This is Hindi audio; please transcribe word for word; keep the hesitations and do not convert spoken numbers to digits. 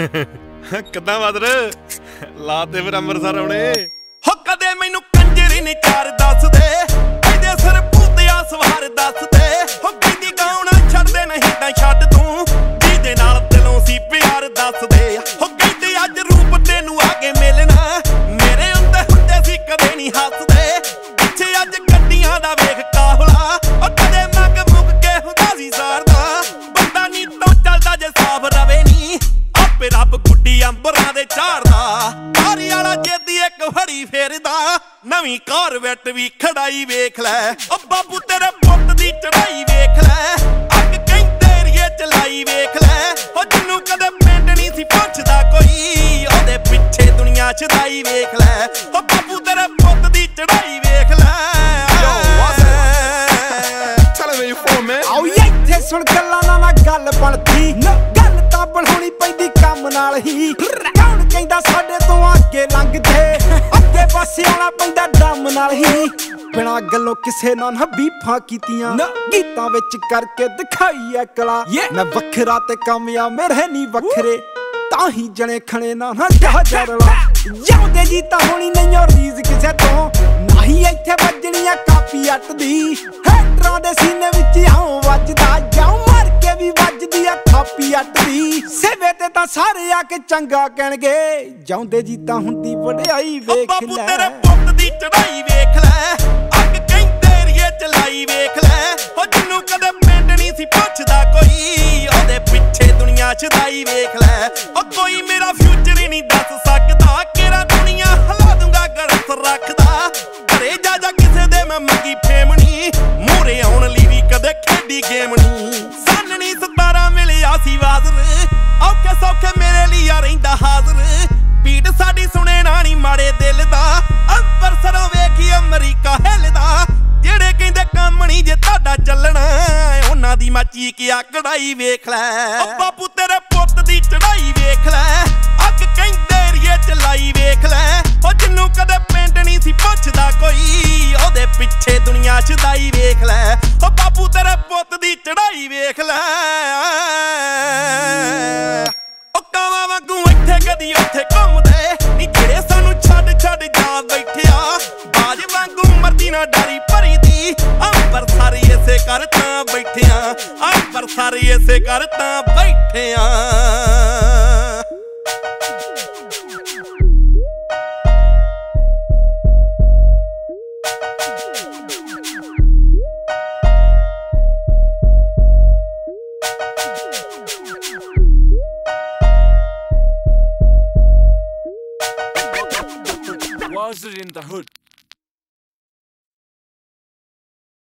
कदा बदर लाते फिर अमृतसर आने हो कदे मैनू कंजरी नहीं चार दस दे इहदे सर भूतिया सवार दस दे हो गीदी गाउणा छड्ड दे नहीं तां छड्ड तूं जिहदे नाल दिलों सी प्यार दस दे हो गीदी अज रूप तैनू आके मिलना मेरे अंदर हुंदे सी कदे नहीं हसदे पिछे अज गड्डियां दा वेख काहला ओ कदे मग मुक के हुंदा सी सारदा बंदा नहीं तो चलदा जे साफ रवे नहीं आपे रब अंबरां दे चारदा भारी वाला जेदी एक फड़ी फेरदा नवीं कारवेट भी खड़ाई वेख लै ओ बाबू तेरे पुत दी चढ़ाई वेख लै अग कहंदे एरिए चलाई वेख लै ओ जिन्नू कदे पिंड नहीं सी पुछदा कोई ओदे पिछे दुनिया छदाई वेख लै ओ बाबू तेरे पुत दी चढ़ाई वेख लै चल वे यू फोन में आओ इत्थे सुन गल्लां ना ना गल बनदी गल तां बनाउणी पैंदी बिना गलों किसे ना ना बीफां कीतियां गीतां विच करके दिखाई है कला मैं वखरा ते कामया मेरे नहीं वखरे ताही जने खने ना ना जा जरला जाउंदे जी तां होणी नहीं और रीज किसे तों नाही इत्थे वजणी आ कापी अट दी हेटरां दे सीने विच आऊं वजदा जाऊं मार के भी वजदी आ कापी अट दी सेवे ते तां सारे आके चंगा कहणगे जाउंदे जी तां हुंदी वढाई वेख ले बापू तेरे पुत दी चढ़ाई वेख ले अग कहंदे रिए चलाई वेख ले ओ जिन्नू कदे पिंड नहीं सी पुछदा कोई ओदे पिछे दुनिया छदाई वेख ले ओ कोई मेरा फ्यूचर ही नहीं दस सकदा केरा दुनिया हला दूंगा गलत रखदा घरे जा जा किसे दे मैं मंगी फेमनी मूरे आउण लई वी कदे खेडी गेमनी सानणी सतारा मिलिया सी वाजर औखे सौखे मेरे लई आ रहिंदा हाजर पीट साडी सुने ना नहीं मारे दिल दा अंबरसरों वेखी अमरीका हिलदा जेड़े कहंदे काम नहीं जे ताडा चलना ओना दी मैं चीक आ कढ़ाई वेख लै ओ बापू तेरे पुत दी चढ़ाई वेख लै अग कहंदे एरिए चलाई वेख लै ओ जिन्नू कदे पिंड नहीं सी पुछदा कोई ओदे पिछे दुनिया छदाई वेख लै ओ बापू तेरे पुत दी चढ़ाई वेख लै ओ कावां वांगू इत्थे कदी उत्थे घुमदे नी जेड़े सानू छड्ड छड्ड जा बैठिया बाज वांगू मरदी ना डरी भरी दी अंबरसर इसे कर तां बैठिया अंबरसर इसे कर तां बैठिया। Wizard in the Hood.